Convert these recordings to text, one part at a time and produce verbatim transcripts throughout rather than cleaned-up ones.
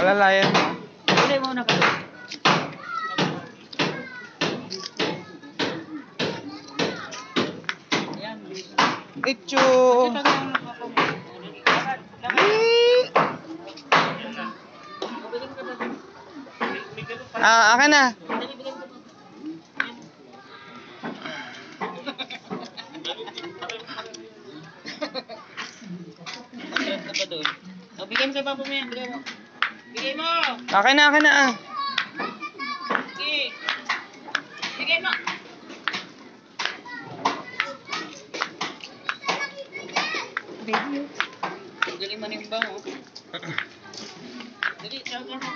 Wala layan. Wala mo na kayo. Itcho. Ah, akin na. Bigyan sa babo mo yan, bigyan mo. Bigyan mo! Akin na, akin na ah. Sige. Bigyan mo. Bigyan. Galing manimba mo. Dali, saan ka mo.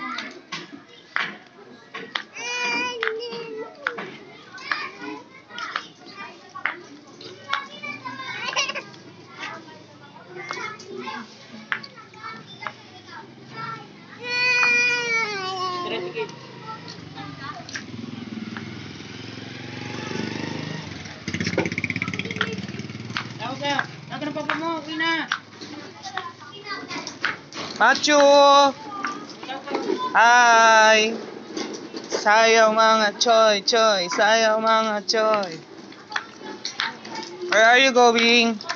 Macho! Hi! Sayaw mga choy, choy! Sayaw mga choy! Where are you going?